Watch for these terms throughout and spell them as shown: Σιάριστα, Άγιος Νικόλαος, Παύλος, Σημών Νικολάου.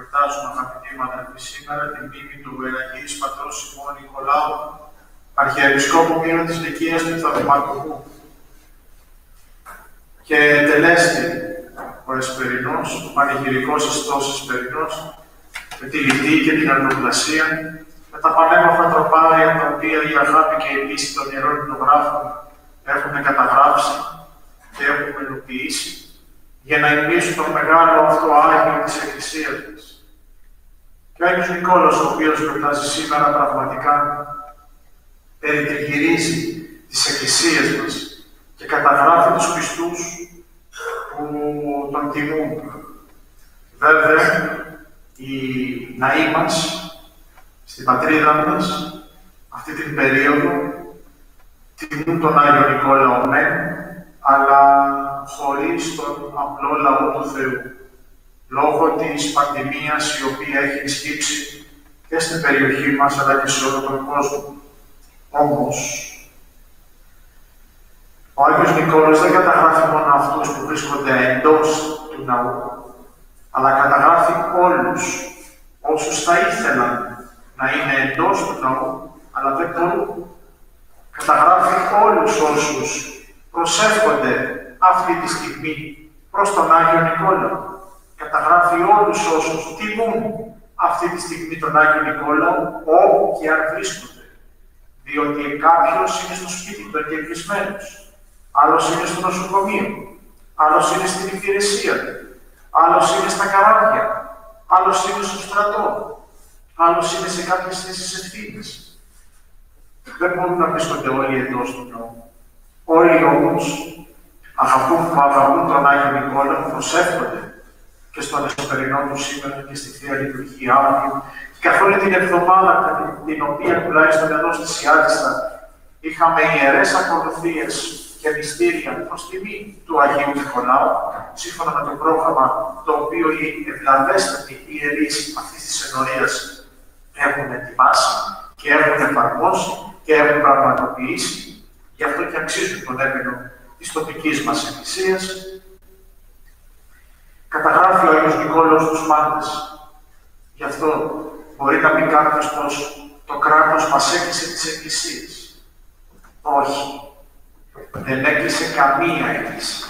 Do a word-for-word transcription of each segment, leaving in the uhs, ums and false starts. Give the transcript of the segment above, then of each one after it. Γιορτάζουμε, αγαπητοί μαδελφοί, σήμερα την μνήμη του Ιεραγγείου Πατρός Σημών Νικολάου, Αρχιεπισκόπου Μύρου της Λυκείας του Θαυματουργού. Και τελέστη ο Εσπερινός, ο πανηγυρικός ιστός Εσπερινός, με τη λιτή και την αρνοπλασία, με τα πανέμορφα τροπάρια τα οποία η αγάπη και η πίστη των ιερών ινογράφων έχουμε καταγράψει και έχουμε υλοποιήσει, για να εμπλήσουν τον μεγάλο αυτό άγιο της Εκκλησίας μας. Και ο Άγιος Νικόλαος, ο οποίος γιορτάζει σήμερα πραγματικά, περιτριγυρίζει τις Εκκλησίες μας και καταγράφει τους πιστούς που τον τιμούν. Βέβαια, οι ναοί μας, στην πατρίδα μας, αυτή την περίοδο, τιμούν τον Άγιο Νικόλαο, ναι, αλλά χωρίς τον απλό λαό του Θεού, λόγω της πανδημίας η οποία έχει σκύψει και στην περιοχή μας, αλλά και σε όλο τον κόσμο. Όμως, ο Άγιος Νικόλαος δεν καταγράφει μόνο αυτούς που βρίσκονται εντός του ναού, αλλά καταγράφει όλους όσους θα ήθελαν να είναι εντός του ναού, αλλά δεν μπορούν. Καταγράφει όλους όσους προσεύχονται αυτή τη στιγμή προς τον Άγιο Νικόλαο. Καταγράφει όλους όσους τιμούν αυτή τη στιγμή τον Άγιο Νικόλαο, όπου και αν βρίσκονται. Διότι κάποιος είναι στο σπίτι του εγκλεισμένος, άλλος είναι στο νοσοκομείο, άλλος είναι στην υπηρεσία του, άλλος είναι στα καράβια, άλλος είναι στο στρατό, άλλος είναι σε κάποιες θέσεις ευθύνες. Δεν μπορούν να βρίσκονται όλοι εντός του νόμου. Όλοι όμως αγαπούν που αγαπούν τον Άγιο Νικόλαο, προσεύχονται και στον εσωτερικό του σήμερα και στη Θεία Λειτουργία αύριο και καθ' όλη την εβδομάδα την οποία τουλάχιστον εδώ στη Σιάριστα είχαμε ιερές ακολουθίες και μυστήρια προς τιμή του Αγίου Νικολάου, σύμφωνα με το πρόγραμμα το οποίο οι ευλαβέστατοι ιερείς αυτής της ενορίας έχουν ετοιμάσει και έχουν εφαρμόσει και έχουν πραγματοποιήσει. Γι' αυτό και αξίζουν τον έμεινο της τοπικής μας εκκλησίας. Καταγράφει ο Άγιος Νικόλαος τους πάντες. Γι' αυτό μπορεί να πει κάποιος πως το κράτος μας έκλεισε τις εκκλησίες. Όχι. Δεν έκλεισε καμία εκκλησία.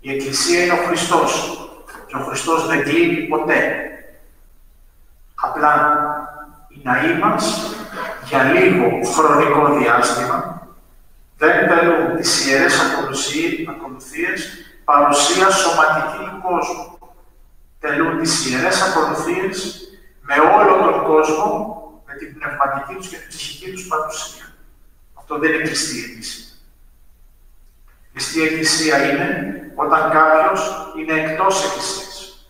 Η εκκλησία είναι ο Χριστός. Και ο Χριστός δεν κλείνει ποτέ. Απλά οι ναοί μας για λίγο χρονικό διάστημα δεν παίρνουν τις ιερές ακολουθίες παρουσία σωματική του κόσμου. Τελούν τις ιερές ακολουθίες με όλο τον κόσμο, με την πνευματική τους και την ψυχική τους παρουσία. Αυτό δεν είναι κλειστή εκκλησία. Κλειστή εκκλησία είναι όταν κάποιος είναι εκτός εκκλησίας.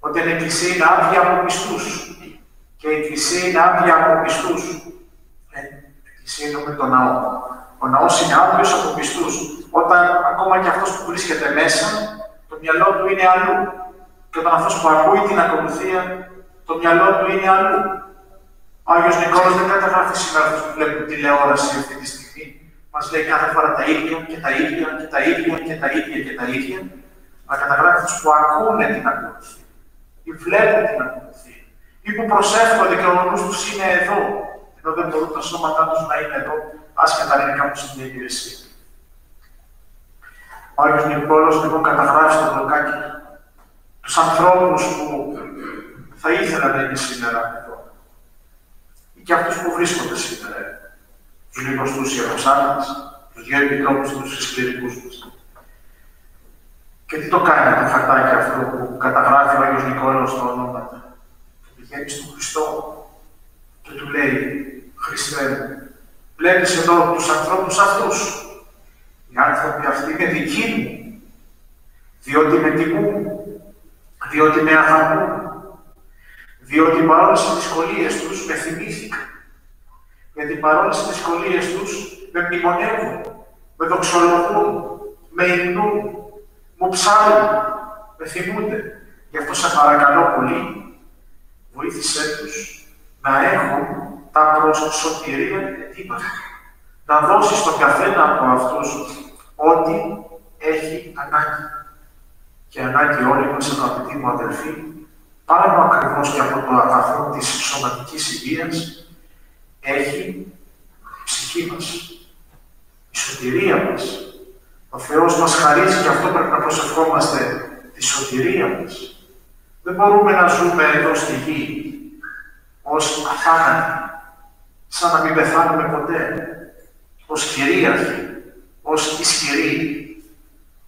Όταν η εκκλησία είναι άδεια από πιστούς. Και η εκκλησία είναι άδεια από πιστούς. Ε, η εκκλησία είναι με τον ναό. Ο ναός είναι άδειος από πιστούς, όταν ακόμα και αυτός που βρίσκεται μέσα, το μυαλό του είναι αλλού. Και όταν αυτός που ακούει την ακολουθία, το μυαλό του είναι αλλού. Ο Άγιος Νικόλαος δεν καταγράφει σήμερα αυτούς που βλέπουν τηλεόραση αυτή τη στιγμή. Μας λέει κάθε φορά τα ίδια και τα ίδια και τα ίδια και τα ίδια και τα ίδια. Αλλά καταγράφει αυτούς που ακούνε την ακολουθία, ή βλέπουν την ακολουθία, ή που προσεύχονται και ο νους τους είναι εδώ, ενώ δεν μπορούν τα σώματά τους να είναι εδώ. Άσχετα είναι κάπου στην υπηρεσία. Ο Άγιος Νικόλαος λοιπόν καταγράφει στο μπλοκάκι τους ανθρώπους που θα ήθελαν να είναι σήμερα εδώ ή και αυτούς που βρίσκονται σήμερα, τους λιγοστούς ιεροψάλτες, τους δύο επιτρόπους και τους σκληρικούς μας. Και τι το κάνει το χαρτάκι αυτό που καταγράφει ο Άγιος Νικόλαος στο όνομα του. Πηγαίνει στον Χριστό και του λέει «Χριστέ, βλέπεις εδώ τους ανθρώπους αυτούς. Οι άνθρωποι αυτοί είναι δικοί μου, διότι με τιμούν, διότι με αγαπούν, διότι παρόλες τις δυσκολίες τους με θυμήθηκαν, γιατί παρόλες τις δυσκολίες τους με μνημονεύουν, με δοξολογούν, με υμνούν, μου ψάλλουν, με θυμούνται. Γι' αυτό σε παρακαλώ πολύ, βοήθησέ τους να έχουν τα προσωπηρία ετοίμαστε. Να δώσεις στον καθένα από αυτούς ό,τι έχει ανάγκη. Και ανάγκη όλοι μας, αγαπητοί μου αδελφοί, πάνω ακριβώς και από το αγαθό της σωματικής υγείας, έχει η ψυχή μας, η σωτηρία μας. Ο Θεός μας χαρίζει, και αυτό πρέπει να προσευχόμαστε, τη σωτηρία μας. Δεν μπορούμε να ζούμε εδώ στη γη ως αθάνατοι, σαν να μην πεθάνουμε ποτέ, ως κυρίαρχοι, ως ισχυροί,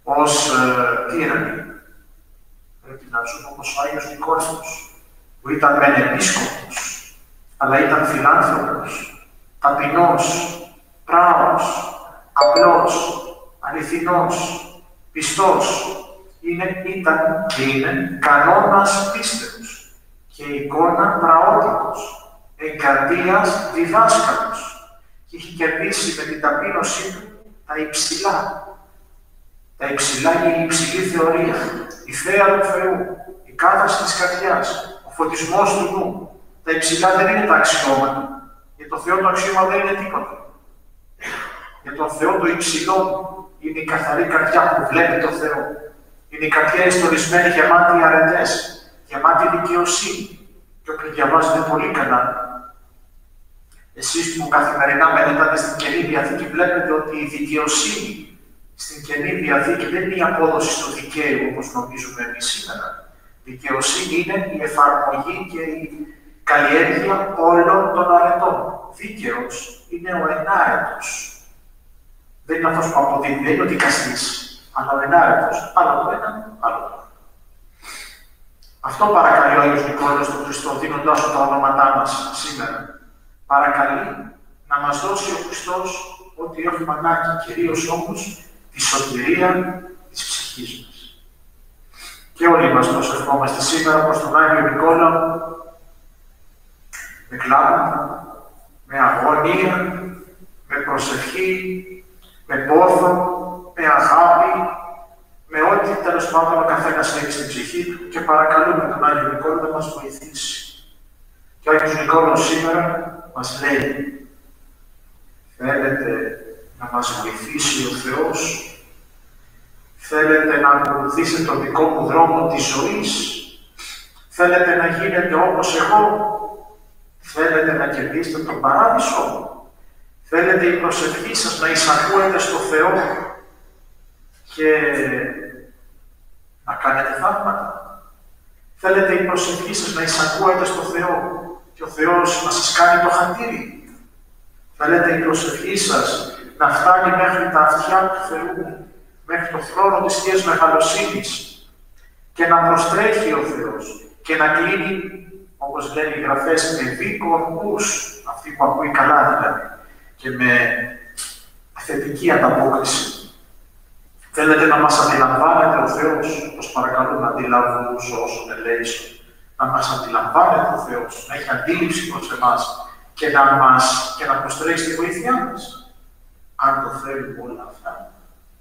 ως ε, τύρανοι. Πρέπει να ζούμε όπως ο Άγιος Νικόλαος, που ήταν μεν επίσκοπος, αλλά ήταν φιλάνθρωπος, ταπεινός, πράος, απλός, αληθινός, πιστός. Είναι, ήταν και είναι κανόνας πίστεως και εικόνα πραότητος, εγκαρδίας διδάσκαλος, και είχε κερδίσει με την ταπείνωσή του τα υψηλά. Τα υψηλά και η υψηλή θεωρία, η θέα του Θεού, η κάθαρση της καρδιάς, ο φωτισμός του νου. Τα υψηλά δεν είναι τα αξιώματα. Για τον Θεό το αξίωμα δεν είναι τίποτα. Για τον Θεό το υψηλό είναι η καθαρή καρδιά που βλέπει τον Θεό. Είναι η καρδιά ιστορισμένη, γεμάτη αρετές, γεμάτη δικαιοσύνη. Και όποιοι διαβάζετε πολύ καλά, εσείς που καθημερινά μελετάτε στην Καινή Διαθήκη, βλέπετε ότι η δικαιοσύνη στην Καινή Διαθήκη δεν είναι η απόδοση στο δικαίου όπως νομίζουμε εμείς σήμερα. Η δικαιοσύνη είναι η εφαρμογή και η καλλιέργεια όλων των αρετών. Δίκαιος είναι ο ενάρετος. Δεν είναι αυτός που αποδίδει, δεν είναι ο δικαστής. Αλλά ο ενάρετος, άλλο το ένα, άλλο το άλλο. Αυτό παρακαλεί ο Άγιος Νικόλαος στον Χριστό, δίνοντάς του τα ονόματά μας σήμερα. Παρακαλεί να μας δώσει ο Χριστός ό,τι έχουμε ανάγκη, κυρίως όμως τη σωτηρία της ψυχής μας. Και όλοι μας προσευχόμαστε σήμερα προς τον Άγιο Νικόλαο, με κλάματα, με αγωνία, με προσευχή, με πόθο, με αγάπη, με ό,τι τέλος πάντων ο καθένας έχει στην ψυχή του, και παρακαλούμε τον Άγιο Νικόλαο να μας βοηθήσει. Και ο Άγιος Νικόλαος σήμερα μας λέει: θέλετε να μας βοηθήσει ο Θεός, θέλετε να ακολουθήσετε τον δικό μου δρόμο της ζωής, θέλετε να γίνετε όπως εγώ, θέλετε να κερδίσετε τον Παράδεισο, θέλετε η προσευχή σας να εισακούεται στο Θεό και να κάνετε θαύματα. Θέλετε η προσευχή σας να εισακούεται στο Θεό και ο Θεός να σας κάνει το χαντήρι. Θέλετε η προσευχή σας να φτάνει μέχρι τα αυτιά του Θεού, μέχρι το θρόνο της Θείας Μεγαλοσύνης, και να προστρέχει ο Θεός και να κλείνει, όπως λένε οι Γραφές, με δίκορκούς, αυτή που ακούει καλά δηλαδή, και με θετική ανταπόκριση. Θέλετε να μας αντιλαμβάνετε ο Θεός, όπως παρακαλώ να αντιλάβουν όσων ελέησον, να μας αντιλαμβάνετε ο Θεός, να έχει αντίληψη προς εμάς και να, μας, και να προστρέξει τη βοήθειά μας. Αν το θέλουμε όλα αυτά,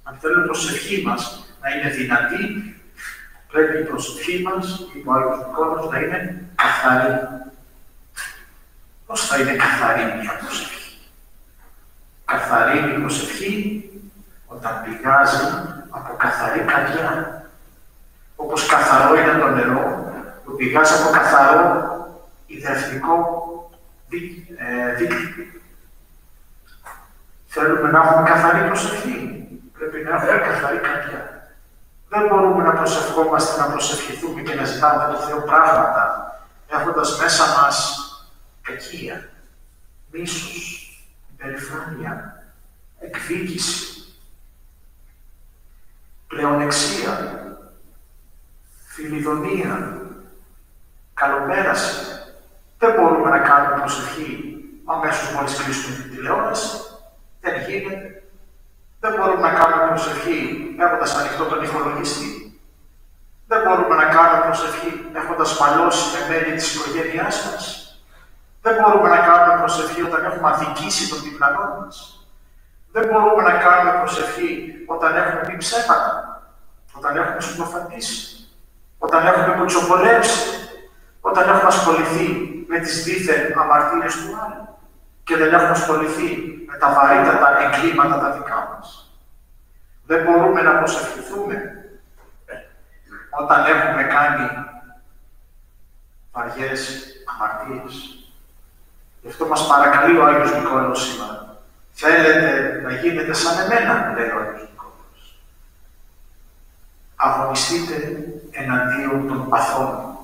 αν θέλουμε η προσευχή μας να είναι δυνατή, πρέπει η προσευχή μας, ο Άγιος Νικόλαος, να είναι καθαρή. Πώς θα είναι καθαρή μια προσευχή? Καθαρή η προσευχή όταν πηγάζει από καθαρή καρδιά. Όπως καθαρό είναι το νερό, που πηγάζει από καθαρό ιδρευτικό δί, ε, δίκτυο. Θέλουμε να έχουμε καθαρή προσευχή. Πρέπει να έχουμε καθαρή καρδιά. Δεν μπορούμε να προσευχόμαστε, να προσευχηθούμε και να ζητάμε από το Θεό πράγματα, έχοντας μέσα μας κακία, μίσος, υπερηφάνεια, εκδίκηση, πλεονεξία, φιλιδονία, καλοπέραση. Δεν μπορούμε να κάνουμε προσευχή αμέσως μόλις κλείσουμε την τηλεόραση. Δεν γίνεται. Δεν μπορούμε να κάνουμε προσευχή έχοντας ανοιχτό τον ηχολογιστή. Δεν μπορούμε να κάνουμε προσευχή έχοντας μαλώσει με μέλη της οικογένειάς μας. Δεν μπορούμε να κάνουμε προσευχή όταν έχουμε αδικήσει τον διπλανό μας. Δεν μπορούμε να κάνουμε προσευχή όταν έχουμε πει ψέματα, όταν έχουμε συμποφαντήσει, όταν έχουμε κουτσομπολέψει, όταν έχουμε ασχοληθεί με τις δίθεν αμαρτίες του άλλου και δεν έχουμε ασχοληθεί με τα βαρύτατα εγκλήματα τα δικά μας. Δεν μπορούμε να προσευχηθούμε όταν έχουμε κάνει βαριές αμαρτίες. Γι' αυτό μας παρακαλεί ο Άγιος Νικόλαος σήμερα. Θέλετε να γίνετε σαν εμένα, λέει ο Άγιος Νικόλαος. Αγωνιστείτε εναντίον των παθών.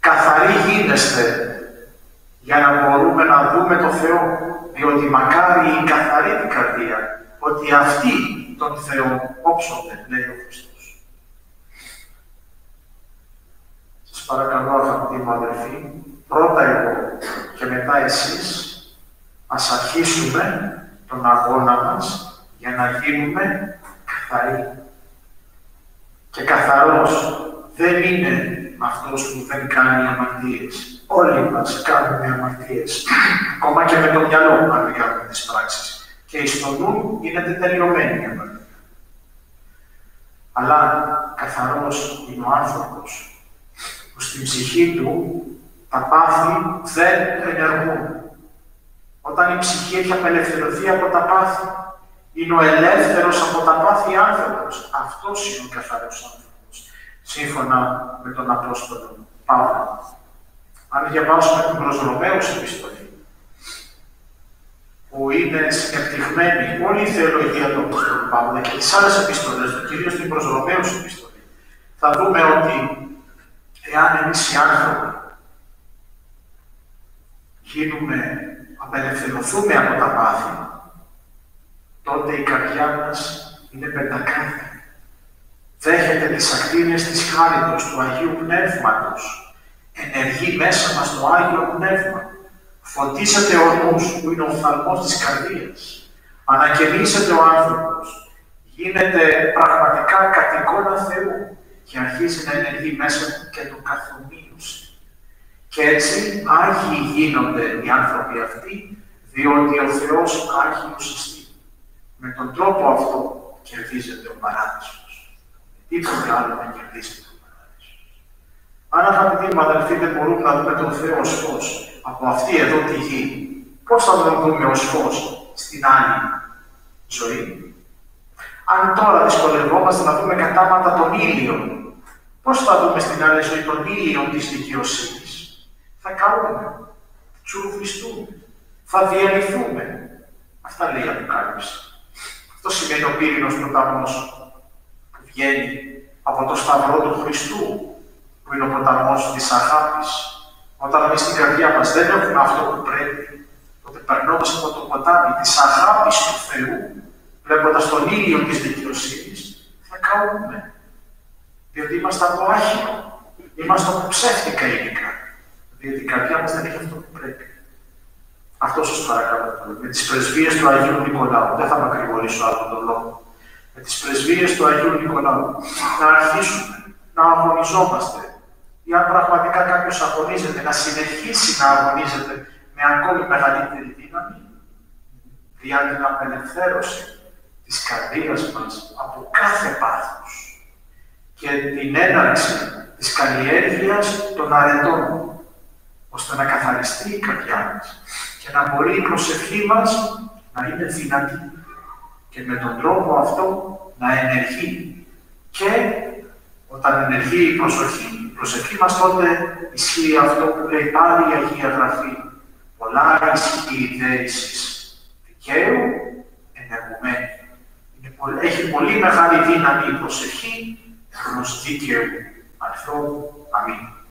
Καθαροί γίνεστε για να μπορούμε να δούμε το Θεό, διότι μακάρι η καθαρή την καρδία, ότι αυτοί τον Θεό όψονται, λέει ο Χριστός. Σας παρακαλώ, αγαπητοί μου αδελφοί, πρώτα εγώ και μετά εσείς, ας αρχίσουμε τον αγώνα μας για να γίνουμε καθαροί. Και καθαρός δεν είναι αυτός που δεν κάνει αμαρτίες. Όλοι μας κάνουμε αμαρτίες. Ακόμα και με το μυαλό, αν δεν κάνουμε τις πράξεις. Και εις το νου γίνεται τελειωμένη η αμαρτία. Αλλά καθαρός είναι ο άνθρωπος που στην ψυχή του τα πάθη δεν ενεργούν. Όταν η ψυχή έχει απελευθερωθεί από τα πάθη, είναι ο ελεύθερος από τα πάθη άνθρωπος. Αυτός είναι ο καθαρός άνθρωπος, σύμφωνα με τον Απόστολο Παύλο. Αν διαβάσουμε την προς Ρωμαίους επιστολή, που είναι συνεπτυγμένη όλη η θεολογία του Απόστολου Παύλου και τις άλλες επιστολές του, κυρίως την προς Ρωμαίους επιστολή, θα δούμε ότι εάν εμείς οι άνθρωποι γίνουμε, απελευθερωθούμε από τα πάθη, τότε η καρδιά μας είναι πεντακάθαρη. Δέχεται τις ακτίνες της χάριτος, του Αγίου Πνεύματος. Ενεργεί μέσα μας το Άγιο Πνεύμα. Φωτίσεται ο νους, που είναι ο οφθαλμός της καρδίας. Ανακαινίζεται ο άνθρωπος. Γίνεται πραγματικά κατοικώνα Θεού και αρχίζει να ενεργεί μέσα και του καθομοίωση. Και έτσι άγιοι γίνονται οι άνθρωποι αυτοί, διότι ο Θεός άγιος εστί. Με τον τρόπο αυτό κερδίζεται ο παράδεισος. Τι το άλλο να κερδίσει το παράδεισο. Αν αγαπητοί μου αδελφοί δεν μπορούμε να δούμε τον Θεό ως φως από αυτή εδώ τη γη, πώς θα τον δούμε ως φως στην άλλη ζωή? Αν τώρα δυσκολευόμαστε να δούμε κατάματα τον ήλιο, πώς θα δούμε στην άλλη ζωή τον ήλιο της δικαιοσύνης? Θα καούμε, τσουρουφιστούμε, θα διαλυθούμε. Αυτά λέει η Αποκάλυψη. Αυτό σημαίνει ο πύρινος ποταμός. Βγαίνει από το Σταυρό του Χριστού, που είναι ο ποταμός της αγάπης. Όταν εμείς στην καρδιά μας δεν έχουμε αυτό που πρέπει, τότε περνώντας από το ποτάμι της αγάπης του Θεού, βλέποντας τον ήλιο της δικαιοσύνης, θα καούμε. Διότι είμαστε από άχυρο, είμαστε από ψεύτικα υλικά. Διότι η καρδιά μας δεν έχει αυτό που πρέπει. Αυτό σας παρακαλώ. Με τις πρεσβείες του Αγίου Νικολάου, δεν θα με ακρηγορήσω άλλον τον λόγο. Με τις πρεσβείες του Αγίου Νικολάου, να αρχίσουμε να αγωνιζόμαστε. Ή αν πραγματικά κάποιος αγωνίζεται, να συνεχίσει να αγωνίζεται με ακόμη μεγαλύτερη δύναμη, διά την απελευθέρωση της καρδίας μας από κάθε πάθος και την έναρξη της καλλιέργειας των αρετών, ώστε να καθαριστεί η καρδιά μας και να μπορεί η προσευχή μας να είναι δυνατή. Και με τον τρόπο αυτό να ενεργεί. Και όταν ενεργεί η προσοχή, η προσευχή μας, τότε ισχύει αυτό που λέει πάλι η Αγία Γραφή. Πολλά ισχύει η δέησης δικαίου ενεργουμένη. Έχει πολύ μεγάλη δύναμη η προσευχή ενός δίκαιου ανθρώπου. Αμήν.